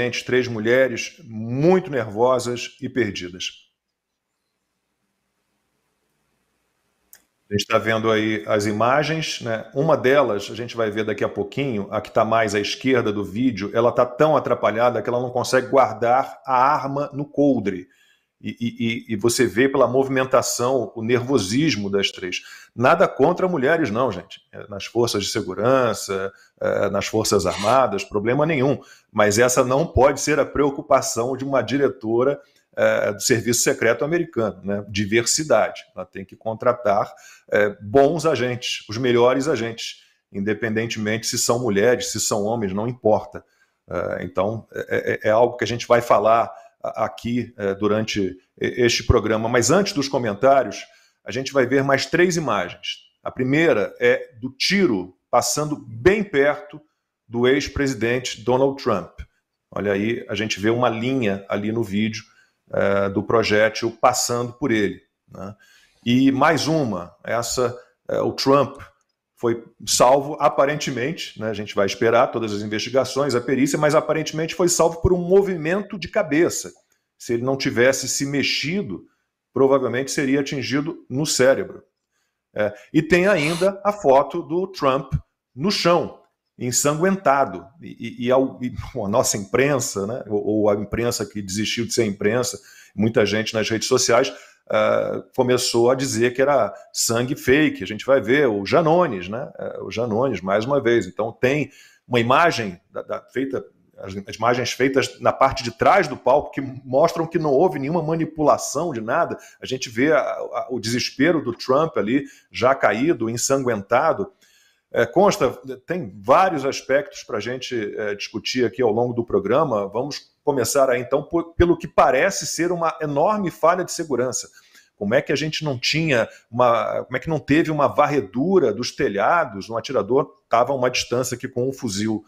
gente, três mulheres muito nervosas e perdidas. A gente está vendo aí as imagens, né? Uma delas, a gente vai ver daqui a pouquinho, a que está mais à esquerda do vídeo, ela está tão atrapalhada que ela não consegue guardar a arma no coldre. E você vê pela movimentação o nervosismo das três. Nada contra mulheres, não, gente. Nas forças de segurança, nas forças armadas, problema nenhum. Mas essa não pode ser a preocupação de uma diretora do Serviço Secreto Americano, né? Diversidade. Ela tem que contratar bons agentes, os melhores agentes, independentemente se são mulheres, se são homens, não importa. Então, é algo que a gente vai falar aqui durante este programa. Mas antes dos comentários, a gente vai ver mais três imagens. A primeira é do tiro passando bem perto do ex-presidente Donald Trump. Olha aí, a gente vê uma linha ali no vídeo do projétil passando por ele, né? E mais uma, essa, o Trump foi salvo aparentemente, né? A gente vai esperar todas as investigações, a perícia, mas aparentemente foi salvo por um movimento de cabeça. Se ele não tivesse se mexido, provavelmente seria atingido no cérebro. E tem ainda a foto do Trump no chão, ensanguentado, a nossa imprensa, né, ou a imprensa que desistiu de ser imprensa, muita gente nas redes sociais começou a dizer que era sangue fake. A gente vai ver o Janones, né, o Janones mais uma vez. Então tem uma imagem, as imagens feitas na parte de trás do palco que mostram que não houve nenhuma manipulação de nada. A gente vê o desespero do Trump ali, já caído, ensanguentado. Consta, tem vários aspectos para a gente discutir aqui ao longo do programa. Vamos começar aí, então, pelo que parece ser uma enorme falha de segurança. Como é que a gente não tinha como é que não teve uma varredura dos telhados? Um atirador estava a uma distância aqui com um fuzil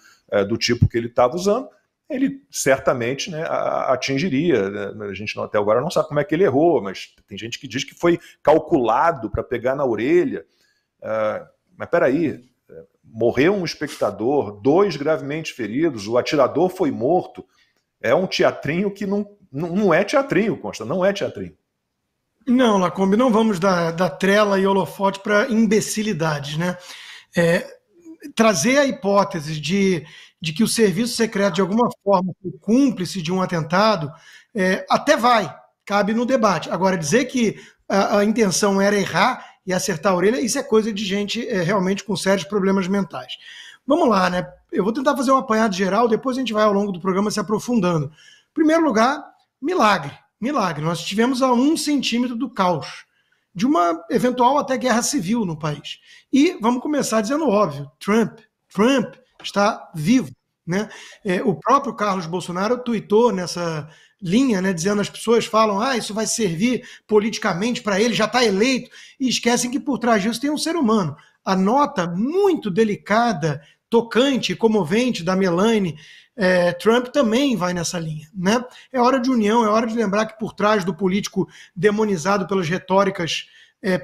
do tipo que ele estava usando. Ele certamente, né, atingiria, né? A gente até agora não sabe como é que ele errou, mas tem gente que diz que foi calculado para pegar na orelha. Mas peraí, morreu um espectador, dois gravemente feridos, o atirador foi morto. É um teatrinho que não é teatrinho, Consta, não é teatrinho. Não, Lacombe, não vamos dar trela e holofote para imbecilidades, né? Trazer a hipótese de que o serviço secreto, de alguma forma, foi cúmplice de um atentado, até vai, cabe no debate. Agora, dizer que a intenção era errar e acertar a orelha, isso é coisa de gente realmente com sérios problemas mentais. Vamos lá, né? Eu vou tentar fazer um apanhado geral, depois a gente vai ao longo do programa se aprofundando. Em primeiro lugar, milagre. Nós estivemos a 1 centímetro do caos, de uma eventual até guerra civil no país. E vamos começar dizendo óbvio, Trump está vivo, né? O próprio Carlos Bolsonaro tuitou nessa linha, né, dizendo as pessoas falam, isso vai servir politicamente para ele, já está eleito, e esquecem que por trás disso tem um ser humano. A nota muito delicada, tocante e comovente da Melania, Trump também vai nessa linha, né? É hora de união, é hora de lembrar que por trás do político demonizado pelas retóricas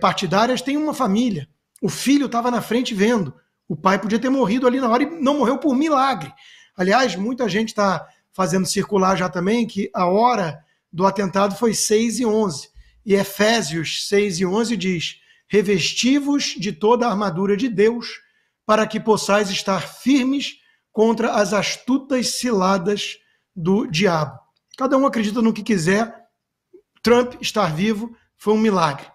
partidárias tem uma família. O filho estava na frente vendo, o pai podia ter morrido ali na hora e não morreu por milagre. Aliás, muita gente está fazendo circular já também, que a hora do atentado foi 6:11. E Efésios 6:11 diz, revesti-vos de toda a armadura de Deus, para que possais estar firmes contra as astutas ciladas do diabo. Cada um acredita no que quiser, Trump estar vivo foi um milagre.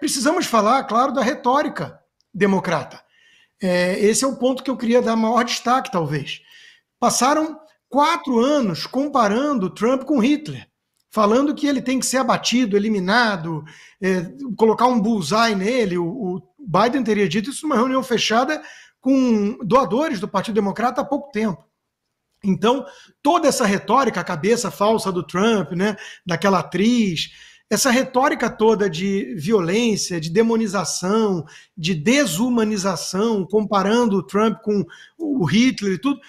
Precisamos falar, claro, da retórica democrata. Esse é o ponto que eu queria dar maior destaque, talvez. Passaram 4 anos comparando Trump com Hitler, falando que ele tem que ser abatido, eliminado, colocar um bullseye nele. O Biden teria dito isso numa reunião fechada com doadores do Partido Democrata há pouco tempo. Então, toda essa retórica, a cabeça falsa do Trump, né, daquela atriz, essa retórica toda de violência, de demonização, de desumanização, comparando o Trump com o Hitler e tudo.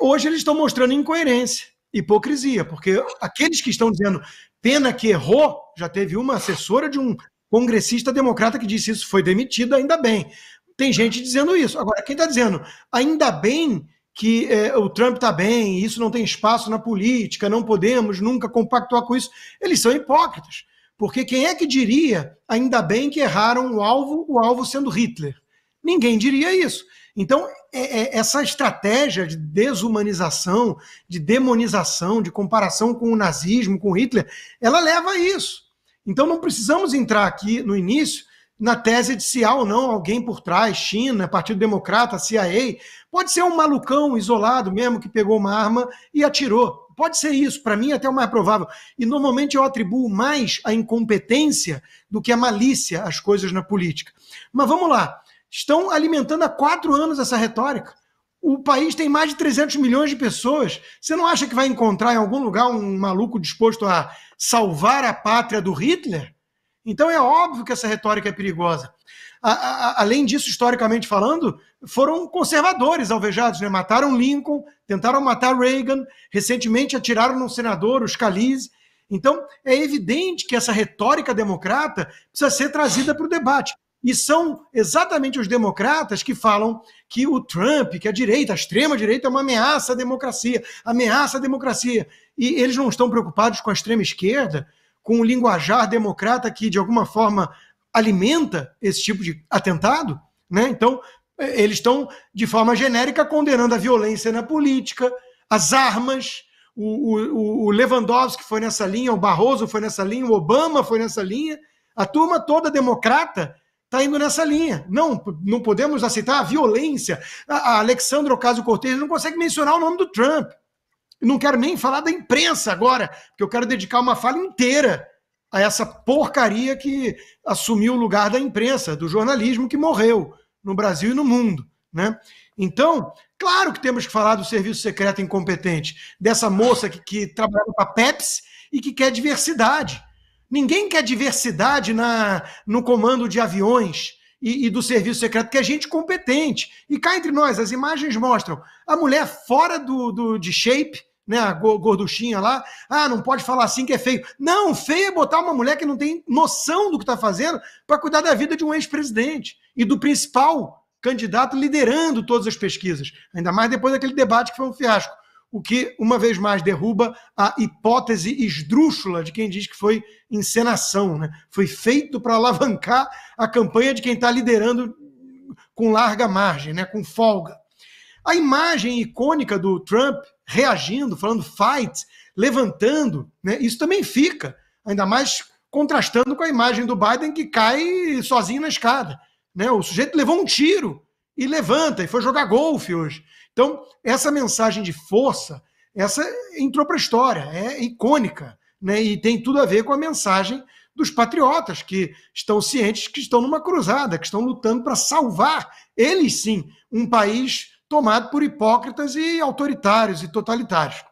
Hoje eles estão mostrando incoerência, hipocrisia, porque aqueles que estão dizendo pena que errou, já teve uma assessora de um congressista democrata que disse isso, foi demitida, ainda bem. Tem gente dizendo isso. Agora, quem está dizendo ainda bem que o Trump está bem, isso não tem espaço na política, não podemos nunca compactuar com isso. Eles são hipócritas, porque quem é que diria, ainda bem que erraram o alvo sendo Hitler? Ninguém diria isso. Então, essa estratégia de desumanização, de demonização, de comparação com o nazismo, com Hitler, ela leva a isso. Então, não precisamos entrar aqui no início na tese de se há ou não alguém por trás, China, Partido Democrata, CIA, pode ser um malucão isolado mesmo que pegou uma arma e atirou. Pode ser isso, para mim é até o mais provável. E normalmente eu atribuo mais a incompetência do que a malícia às coisas na política. Mas vamos lá, estão alimentando há 4 anos essa retórica. O país tem mais de 300 milhões de pessoas. Você não acha que vai encontrar em algum lugar um maluco disposto a salvar a pátria do Hitler? Então é óbvio que essa retórica é perigosa. Além disso, historicamente falando, foram conservadores alvejados, né? Mataram Lincoln, tentaram matar Reagan, recentemente atiraram num senador, o Scalise. Então é evidente que essa retórica democrata precisa ser trazida para o debate. E são exatamente os democratas que falam que o Trump, que a direita, a extrema-direita, é uma ameaça à democracia, ameaça à democracia. E eles não estão preocupados com a extrema-esquerda, com o linguajar democrata que, de alguma forma, alimenta esse tipo de atentado, né? Então, eles estão, de forma genérica, condenando a violência na política, as armas. O Lewandowski foi nessa linha, o Barroso foi nessa linha, o Obama foi nessa linha. A turma toda democrata está indo nessa linha. Não podemos aceitar a violência. A Alexandre Ocasio-Cortez não consegue mencionar o nome do Trump. Não quero nem falar da imprensa agora, porque eu quero dedicar uma fala inteira a essa porcaria que assumiu o lugar da imprensa, do jornalismo que morreu no Brasil e no mundo, né? Então, claro que temos que falar do serviço secreto incompetente, dessa moça que trabalhava para a Pepsi e que quer diversidade. Ninguém quer diversidade no comando de aviões e do serviço secreto, que é gente competente. E cá entre nós, as imagens mostram a mulher fora de shape, né, a gorduchinha lá, não pode falar assim que é feio. Não, feio é botar uma mulher que não tem noção do que está fazendo para cuidar da vida de um ex-presidente e do principal candidato liderando todas as pesquisas, ainda mais depois daquele debate que foi um fiasco, o que, uma vez mais, derruba a hipótese esdrúxula de quem diz que foi encenação, né? Foi feito para alavancar a campanha de quem está liderando com larga margem, né? Com folga. A imagem icônica do Trump reagindo, falando fight, levantando, né? Isso também fica, ainda mais contrastando com a imagem do Biden que cai sozinho na escada, né? O sujeito levou um tiro e levanta, e foi jogar golfe hoje. Então, essa mensagem de força, essa entrou para a história, é icônica, né? E tem tudo a ver com a mensagem dos patriotas, que estão cientes que estão numa cruzada, que estão lutando para salvar, eles sim, um país tomado por hipócritas e autoritários e totalitários.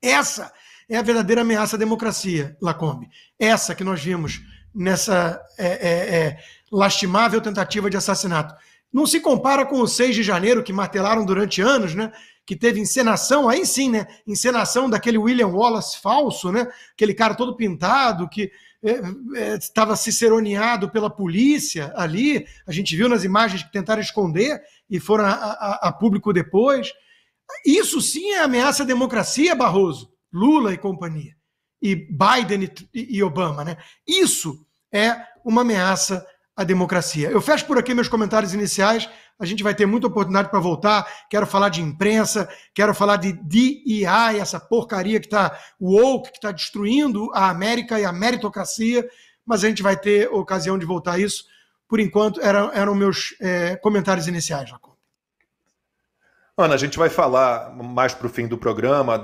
Essa é a verdadeira ameaça à democracia, Lacombe. Essa que nós vimos nessa lastimável tentativa de assassinato. Não se compara com o 6 de janeiro, que martelaram durante anos, né? Que teve encenação, aí sim, né? Encenação daquele William Wallace falso, né? Aquele cara todo pintado, que estava ciceroneado pela polícia ali. A gente viu nas imagens que tentaram esconder e foram a público depois. Isso sim é ameaça à democracia, Barroso, Lula e companhia. E Biden e Obama, né? Isso é uma ameaça a democracia. Eu fecho por aqui meus comentários iniciais, a gente vai ter muita oportunidade para voltar, quero falar de imprensa, quero falar de DEI, essa porcaria que está woke, que está destruindo a América e a meritocracia, mas a gente vai ter ocasião de voltar a isso. Por enquanto, eram meus comentários iniciais, Jacob. Ana, a gente vai falar mais para o fim do programa,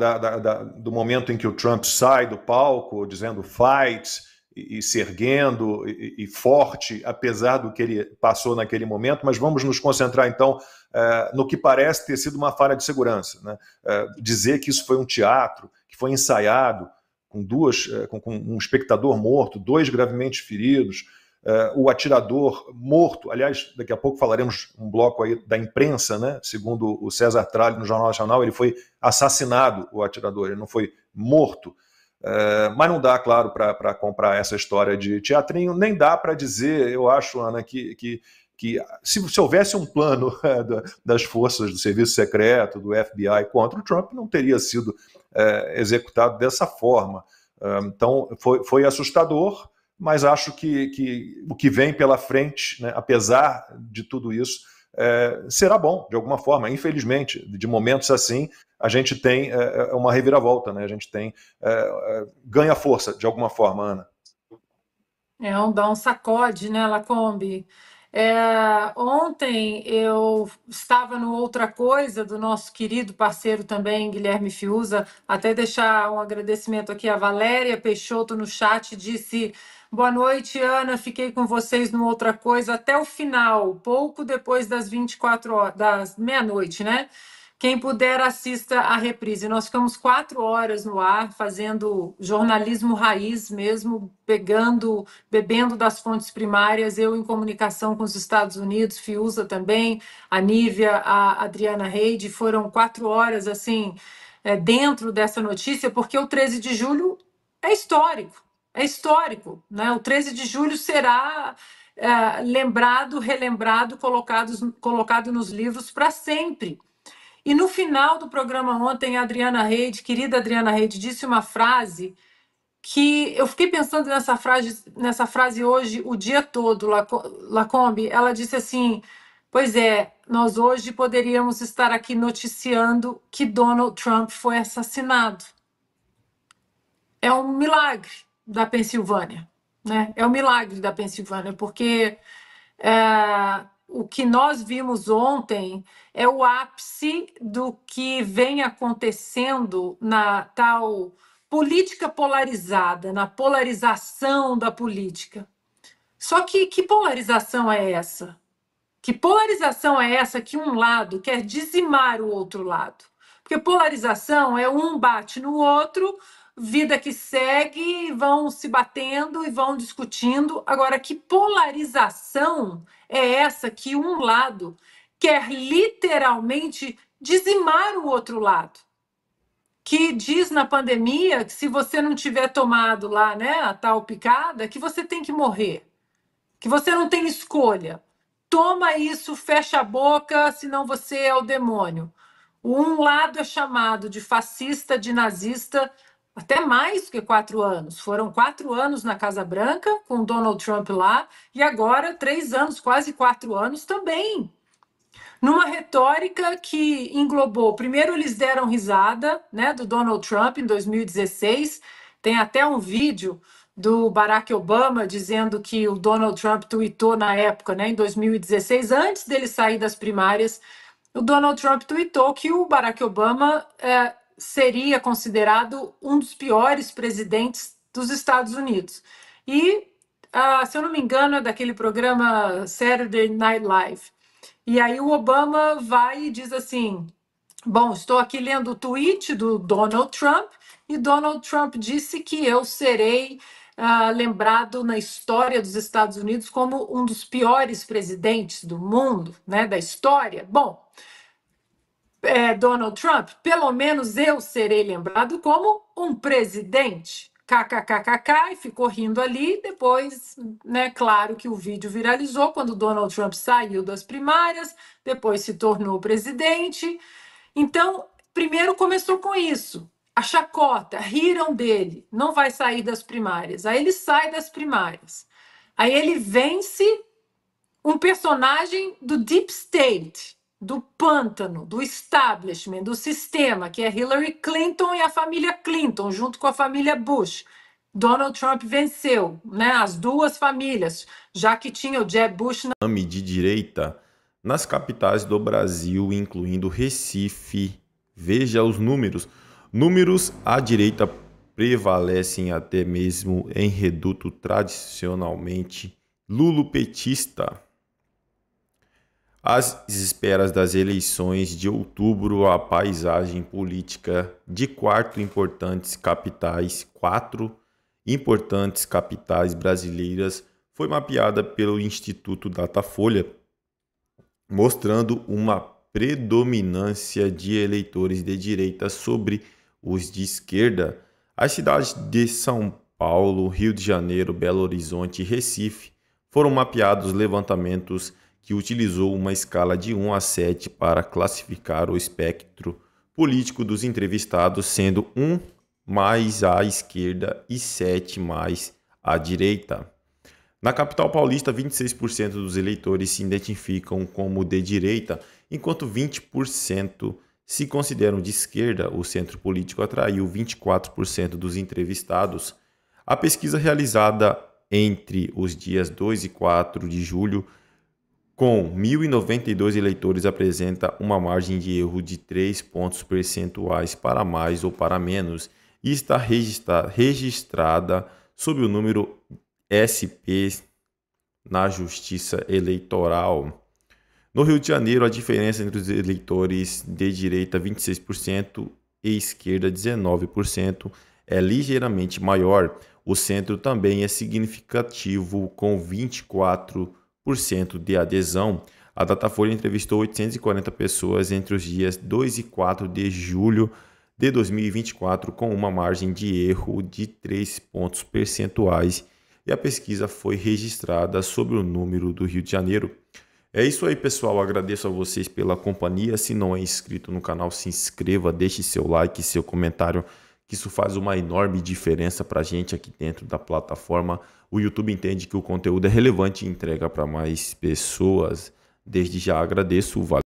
do momento em que o Trump sai do palco, dizendo fight, e se erguendo e forte, apesar do que ele passou naquele momento, mas vamos nos concentrar, então, no que parece ter sido uma falha de segurança, né? Dizer que isso foi um teatro, que foi ensaiado, com um espectador morto, 2 gravemente feridos, o atirador morto, aliás, daqui a pouco falaremos um bloco aí da imprensa, né? Segundo o César Tralli, no Jornal Nacional, ele foi assassinado, o atirador, ele não foi morto. Mas não dá, claro, para comprar essa história de teatrinho, nem dá para dizer, eu acho, Ana, que que se houvesse um plano das forças do serviço secreto, do FBI contra o Trump, não teria sido executado dessa forma. Então, foi assustador, mas acho que o que vem pela frente, né, apesar de tudo isso, será bom, de alguma forma. Infelizmente, de momentos assim, a gente tem uma reviravolta, né? A gente tem ganha força, de alguma forma, Ana. Dá um sacode, né, Lacombe? Ontem eu estava no Outra Coisa, do nosso querido parceiro também, Guilherme Fiuza. Até deixar um agradecimento aqui a Valéria Peixoto no chat, disse: boa noite, Ana, fiquei com vocês no Outra Coisa até o final, pouco depois das 24 horas, das meia-noite, né? Quem puder, assista a reprise. Nós ficamos 4 horas no ar, fazendo jornalismo raiz mesmo, bebendo das fontes primárias, eu em comunicação com os Estados Unidos, Fiuza também, a Nívia, a Adriana Heide. Foram 4 horas, assim, dentro dessa notícia, porque o 13 de julho é histórico, né? O 13 de julho será... lembrado, relembrado, colocado nos livros para sempre. E no final do programa ontem, a Adriana Heide, querida Adriana Heide, disse uma frase que eu fiquei pensando nessa frase hoje o dia todo, Lacombe. Ela disse assim: pois é, nós hoje poderíamos estar aqui noticiando que Donald Trump foi assassinado. É um milagre da Pensilvânia, né? É um milagre da Pensilvânia, porque o que nós vimos ontem é o ápice do que vem acontecendo na tal política polarizada, na polarização da política. Só que polarização é essa? Que polarização é essa que um lado quer dizimar o outro lado? Porque polarização é um bate no outro, vida que segue, vão se batendo e vão discutindo. Agora, que polarização é essa que um lado quer literalmente dizimar o outro lado? Que diz na pandemia que se você não tiver tomado lá, né, a tal picada, que você tem que morrer, que você não tem escolha. Toma isso, fecha a boca, senão você é o demônio. Um lado é chamado de fascista, de nazista, até mais que 4 anos. Foram 4 anos na Casa Branca, com Donald Trump lá, e agora 3 anos, quase 4 anos também. Numa retórica que englobou... Primeiro eles deram risada, né, do Donald Trump em 2016. Tem até um vídeo do Barack Obama dizendo que o Donald Trump tweetou na época, né, em 2016, antes dele sair das primárias, o Donald Trump tweetou que o Barack Obama... seria considerado um dos piores presidentes dos Estados Unidos. E, se eu não me engano, é daquele programa Saturday Night Live. E aí o Obama vai e diz assim: bom, estou aqui lendo o tweet do Donald Trump, e Donald Trump disse que eu serei lembrado na história dos Estados Unidos como um dos piores presidentes do mundo, né, da história. Bom, Donald Trump, pelo menos eu serei lembrado como um presidente, kkkk, e ficou rindo ali. Depois, né, claro que o vídeo viralizou quando Donald Trump saiu das primárias, depois se tornou presidente. Então, primeiro começou com isso, a chacota, riram dele, não vai sair das primárias. Aí ele sai das primárias, aí ele vence um personagem do Deep State, do pântano, do establishment, do sistema, que é Hillary Clinton e a família Clinton, junto com a família Bush. Donald Trump venceu, né, as duas famílias, já que tinha o Jeb Bush... nome de direita nas capitais do Brasil, incluindo Recife. Veja os números. Números à direita prevalecem até mesmo em reduto tradicionalmente lulopetista. Às esperas das eleições de outubro, a paisagem política de quatro importantes capitais brasileiras foi mapeada pelo Instituto Datafolha, mostrando uma predominância de eleitores de direita sobre os de esquerda. As cidades de São Paulo, Rio de Janeiro, Belo Horizonte e Recife foram mapeados levantamentos que utilizou uma escala de 1 a 7 para classificar o espectro político dos entrevistados, sendo 1 mais à esquerda e 7 mais à direita. Na capital paulista, 26% dos eleitores se identificam como de direita, enquanto 20% se consideram de esquerda. O centro político atraiu 24% dos entrevistados. A pesquisa realizada entre os dias 2 e 4 de julho, com 1.092 eleitores, apresenta uma margem de erro de 3 pontos percentuais para mais ou para menos e está registrada sob o número SP na Justiça Eleitoral. No Rio de Janeiro, a diferença entre os eleitores de direita, 26%, e esquerda, 19%, é ligeiramente maior. O centro também é significativo, com 24% de adesão. A Datafolha entrevistou 840 pessoas entre os dias 2 e 4 de julho de 2024, com uma margem de erro de 3 pontos percentuais, e a pesquisa foi registrada sobre o número do Rio de Janeiro. É isso aí, pessoal. Agradeço a vocês pela companhia. Se não é inscrito no canal, se inscreva, deixe seu like, seu comentário, que isso faz uma enorme diferença para a gente aqui dentro da plataforma. O YouTube entende que o conteúdo é relevante e entrega para mais pessoas. Desde já agradeço. Valeu.